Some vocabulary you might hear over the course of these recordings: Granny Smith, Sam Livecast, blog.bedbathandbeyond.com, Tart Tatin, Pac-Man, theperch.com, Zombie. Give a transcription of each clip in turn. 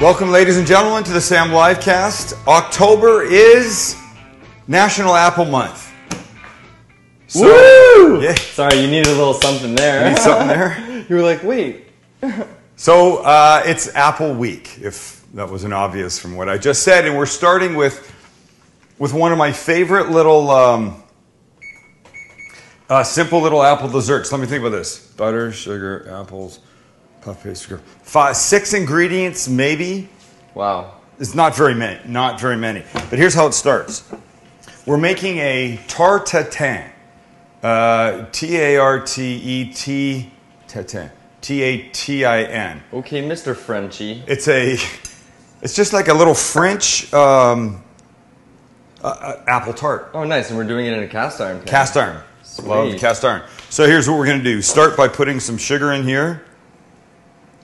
Welcome, ladies and gentlemen, to the Sam Livecast. October is National Apple Month. So, woo! Yeah. Sorry, you needed a little something there. You need something there? You were like, wait. So it's Apple Week, if that wasn't obvious from what I just said. And we're starting with one of my favorite little simple little apple desserts. Let me think about this. Butter, sugar, apples. Puff pastry girl. 5, 6 ingredients, maybe. Wow. It's not very many. Not very many. But here's how it starts. We're making a tart tatin. T-A-R-T-E-T tatin. T-A-T-I-N. Okay, Mr. Frenchie. It's just like a little French apple tart. Oh, nice. And we're doing it in a cast iron pan. Cast iron. Sweet. Love cast iron. So here's what we're going to do. Start by putting some sugar in here.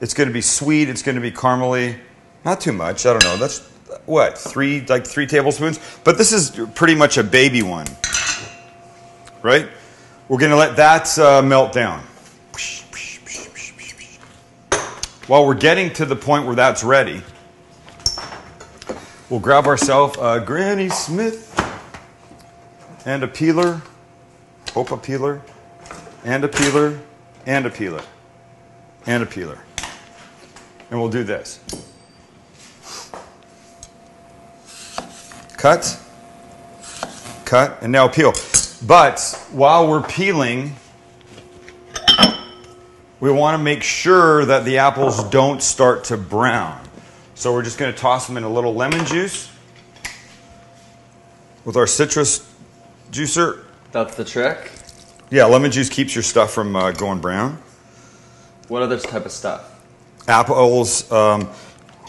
It's going to be sweet. It's going to be caramely. Not too much. I don't know. That's, what, like three tablespoons? But this is pretty much a baby one, right? We're going to let that melt down. While we're getting to the point where that's ready, we'll grab ourselves a Granny Smith and a peeler. Hope a peeler. And a peeler. And a peeler. And a peeler. And we'll do this. Cut, cut, and now peel. But while we're peeling, we want to make sure that the apples don't start to brown. So we're just going to toss them in a little lemon juice with our citrus juicer. That's the trick? Yeah, lemon juice keeps your stuff from going brown. What other type of stuff? Apples,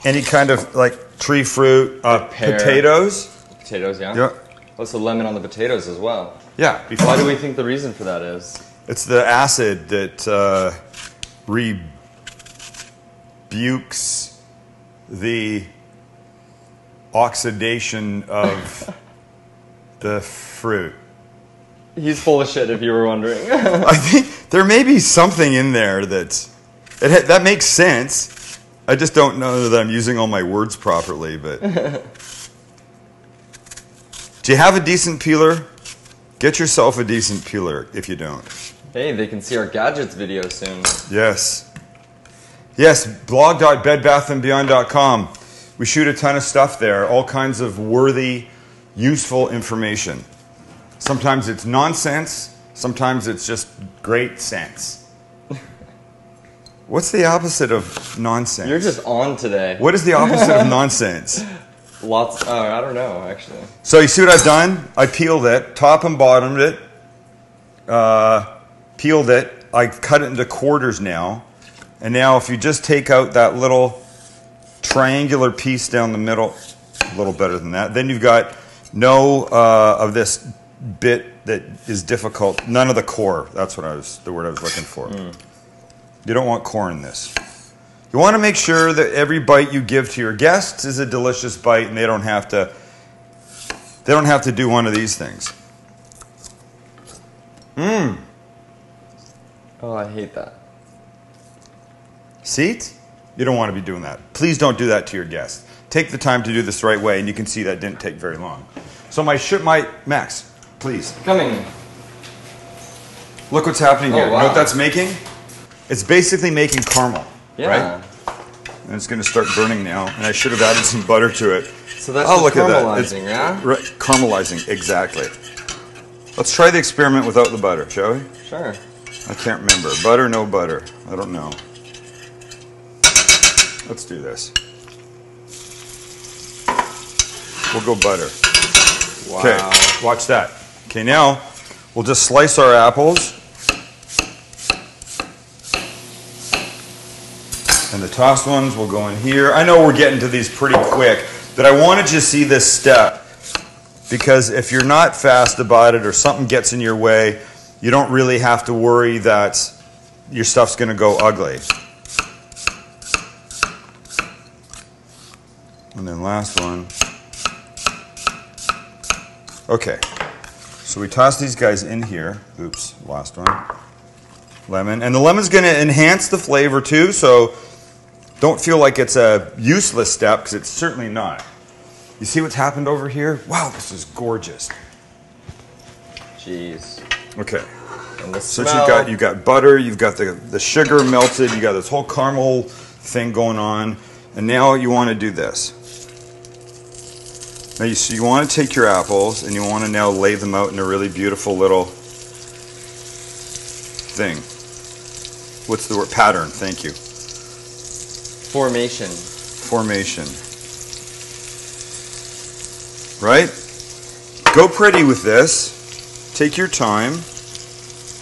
any kind of like tree fruit, potatoes. Potatoes, yeah. Yeah. Oh, so lemon on the potatoes as well. Yeah. Why do we think the reason for that is? It's the acid that rebukes the oxidation of the fruit. He's full of shit, if you were wondering. I think there may be something in there that makes sense. I just don't know that I'm using all my words properly, but. Do you have a decent peeler? Get yourself a decent peeler if you don't. Hey, they can see our gadgets video soon. Yes. Yes, blog.bedbathandbeyond.com. We shoot a ton of stuff there, all kinds of worthy, useful information. Sometimes it's nonsense, sometimes it's just great sense. What's the opposite of nonsense? You're just on today. What is the opposite of nonsense? Lots, I don't know, actually. So you see what I've done? I peeled it, top and bottomed it, peeled it. I cut it into quarters now. And now if you just take out that little triangular piece down the middle, a little better than that, then you've got no of this bit that is difficult, none of the core. That's what the word I was looking for. Mm. You don't want core in this. You want to make sure that every bite you give to your guests is a delicious bite, and they don't have to do one of these things. Mmm. Oh, I hate that. See? You don't want to be doing that. Please don't do that to your guests. Take the time to do this the right way, and you can see that didn't take very long. So Max, please. Coming. Look what's happening here. Wow. You know what that's making? It's basically making caramel, yeah. Right? And it's going to start burning now, and I should have added some butter to it. So that's caramelizing, yeah? Right, caramelizing, exactly. Let's try the experiment without the butter, shall we? Sure. I can't remember. Butter, no butter. I don't know. Let's do this. We'll go butter. Wow. Okay, watch that. Okay, now we'll just slice our apples. And the tossed ones will go in here. I know we're getting to these pretty quick, but I wanted you to see this step because if you're not fast about it or something gets in your way, you don't really have to worry that your stuff's going to go ugly. And then last one. Okay, so we toss these guys in here. Oops, last one. Lemon, and the lemon's going to enhance the flavor too, so Don't feel like it's a useless step, because it's certainly not. You see what's happened over here? Wow, this is gorgeous. Jeez. Okay. So you've got butter, you've got the sugar melted, you got this whole caramel thing going on, and now you want to do this. Now so you want to take your apples and you want to now lay them out in a really beautiful little thing. What's the word? Pattern. Thank you. Formation. Formation. Right? Go pretty with this. Take your time.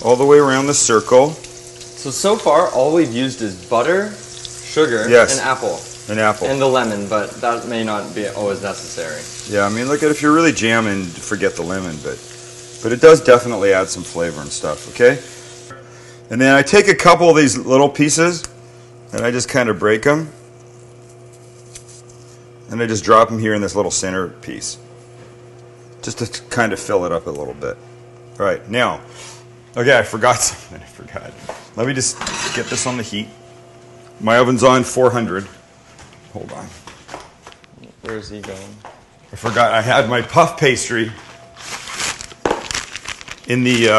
All the way around the circle. So far, all we've used is butter, sugar, yes, and apple. An apple. And the lemon, but that may not be always necessary. Yeah, I mean, look at if you're really jamming, forget the lemon, but it does definitely add some flavor and stuff, okay? And then I take a couple of these little pieces, and I just kind of break them, and I just drop them here in this little center piece, just to kind of fill it up a little bit. All right, now... Okay, I forgot something. I forgot. Let me just get this on the heat. My oven's on 400. Hold on. Where's he going? I forgot. I had my puff pastry in the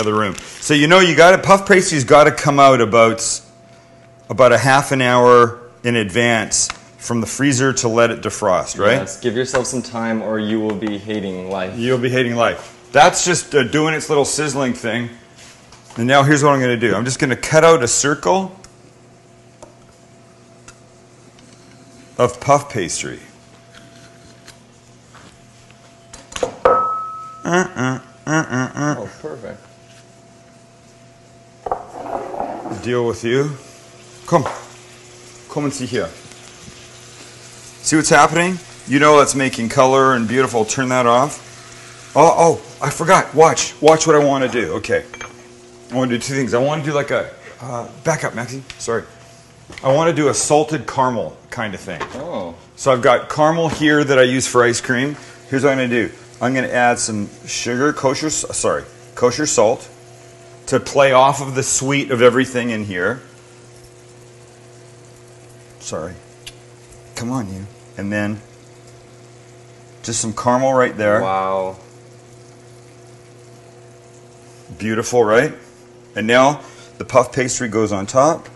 other room. So you know, you got it. Puff pastry's got to come out about a half an hour in advance from the freezer to let it defrost, right? Yes. Give yourself some time, or you will be hating life. You'll be hating life. That's just doing its little sizzling thing. And now here's what I'm going to do. I'm just going to cut out a circle of puff pastry. Oh, perfect. Deal with you. Come. Come and see here. See what's happening? You know that's making color and beautiful. Turn that off. Oh, I forgot. Watch what I want to do. Okay. I want to do two things. I want to do like a, back up, Maxie. Sorry. I want to do a salted caramel kind of thing. Oh. So I've got caramel here that I use for ice cream. Here's what I'm going to do. I'm going to add some sugar, kosher salt to play off of the sweet of everything in here. Sorry. Come on, you. And then just some caramel right there. Wow. Beautiful, right? And now the puff pastry goes on top.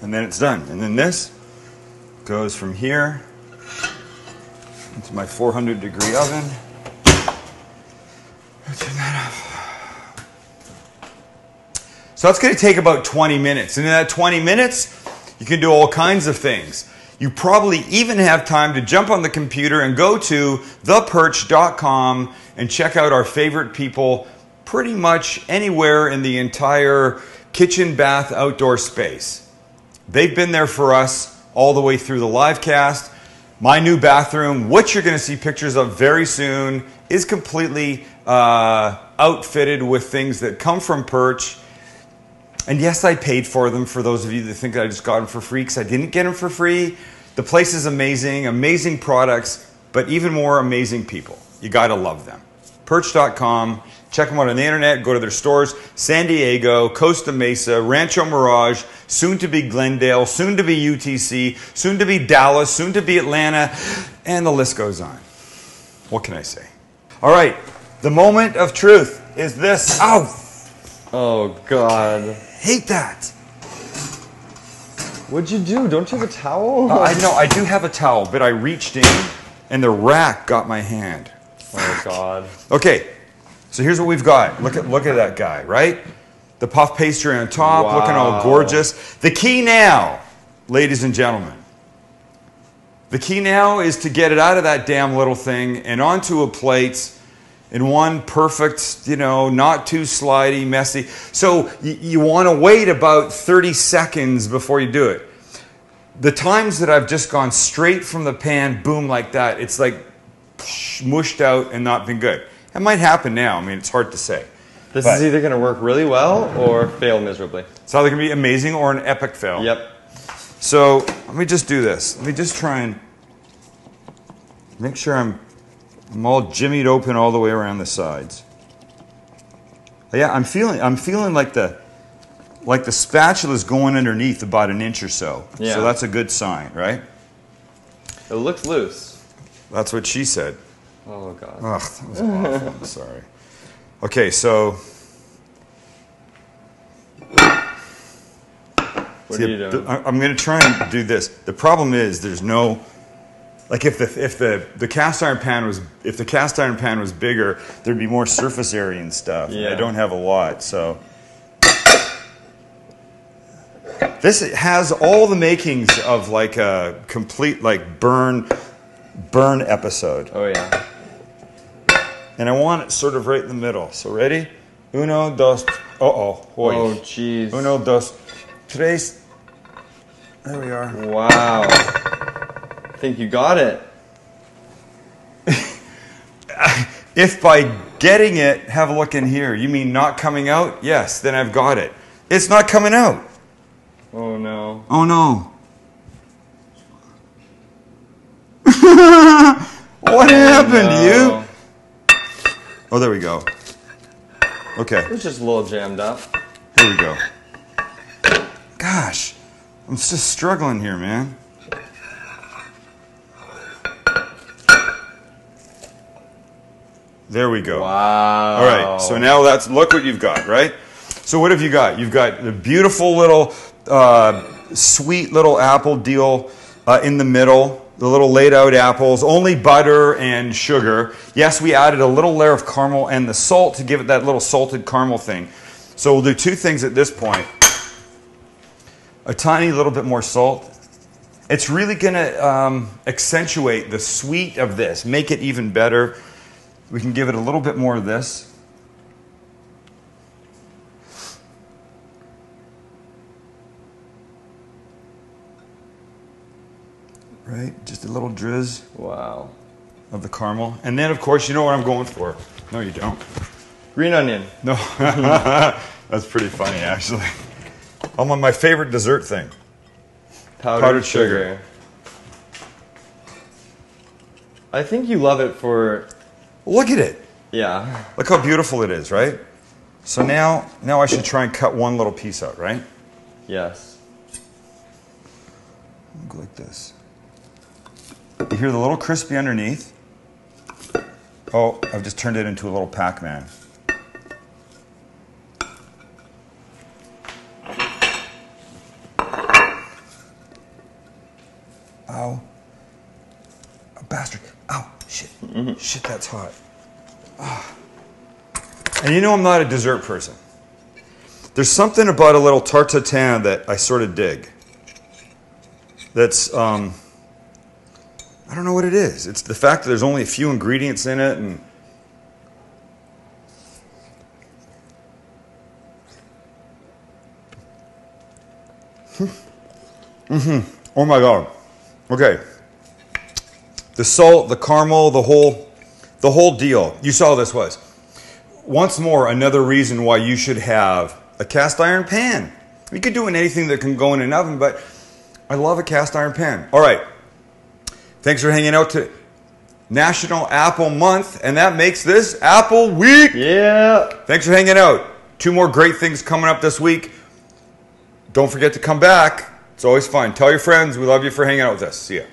And then it's done. And then this goes from here into my 400-degree oven. I'll turn that off. So that's going to take about 20 minutes. And in that 20 minutes, you can do all kinds of things. You probably even have time to jump on the computer and go to theperch.com and check out our favorite people pretty much anywhere in the entire kitchen, bath, outdoor space. They've been there for us all the way through the live cast. My new bathroom, which you're going to see pictures of very soon, is completely outfitted with things that come from Perch. And yes, I paid for them, for those of you that think that I just got them for free, because I didn't get them for free. The place is amazing, amazing products, but even more amazing people. You got to love them. Perch.com. Check them out on the internet. Go to their stores. San Diego, Costa Mesa, Rancho Mirage, soon to be Glendale, soon to be UTC, soon to be Dallas, soon to be Atlanta, and the list goes on. What can I say? All right. The moment of truth is this. Ow! Oh, God. Hate that. What'd you do? Don't you have a towel? I know, I do have a towel, but I reached in and the rack got my hand. Oh, God. Okay, so here's what we've got. Look at that guy, right? The puff pastry on top, wow, looking all gorgeous. The key now, ladies and gentlemen, the key now is to get it out of that damn little thing and onto a plate in one perfect, you know, not too slidey, messy. So you want to wait about 30 seconds before you do it. The times that I've just gone straight from the pan, boom, like that, it's like mushed out and not been good. That might happen now. I mean, it's hard to say. This is either going to work really well or fail miserably. It's either going to be amazing or an epic fail. Yep. So let me just do this. Let me just try and make sure I'm all jimmied open all the way around the sides. Yeah, I'm feeling like the like the spatula's going underneath about an inch or so. Yeah. So that's a good sign, right? It looks loose. That's what she said. Oh, God. Ugh, that was awful. I'm sorry. Okay, so... What are you doing? I'm going to try and do this. The problem is there's no... Like if the cast iron pan was bigger, there'd be more surface area and stuff. Yeah. I don't have a lot, so this has all the makings of like a complete like burn episode. Oh yeah. And I want it sort of right in the middle. So ready? Uno, dos. Oh oh. Oh jeez. Uno, dos, tres. There we are. Wow. I think you got it. If by getting it, have a look in here, you mean not coming out? Yes, then I've got it. It's not coming out. Oh no. Oh no. What happened to you? Oh, there we go. Okay. It's just a little jammed up. Here we go. Gosh, I'm just struggling here, man. There we go. Wow. All right, so now that's, look what you've got, right? So what have you got? You've got the beautiful little, sweet little apple deal in the middle, the little laid out apples, only butter and sugar. Yes, we added a little layer of caramel and the salt to give it that little salted caramel thing. So we'll do two things at this point. A tiny little bit more salt. It's really gonna accentuate the sweet of this, make it even better. We can give it a little bit more of this. Right, just a little drizz. Wow. Of the caramel. And then, of course, you know what I'm going for. No, you don't. Green onion. No. That's pretty funny, actually. I'm on my favorite dessert thing. Powdered sugar. I think you love it for... Look at it. Yeah. Look how beautiful it is, right? So now I should try and cut one little piece out, right? Yes. Go like this. You hear the little crispy underneath. Oh, I've just turned it into a little Pac-Man. Ow. Oh, bastard. Ow. Shit. Mm-hmm. Shit, that's hot. Oh. And you know I'm not a dessert person. There's something about a little tart tatin that I sort of dig. That's, I don't know what it is. It's the fact that there's only a few ingredients in it and... Mm-hmm. Oh my God. Okay. The salt, the caramel, the whole deal. You saw this was. Once more, another reason why you should have a cast iron pan. You could do anything that can go in an oven, but I love a cast iron pan. All right. Thanks for hanging out to National Apple Month, and that makes this Apple Week. Yeah. Thanks for hanging out. Two more great things coming up this week. Don't forget to come back. It's always fun. Tell your friends. We love you for hanging out with us. See ya.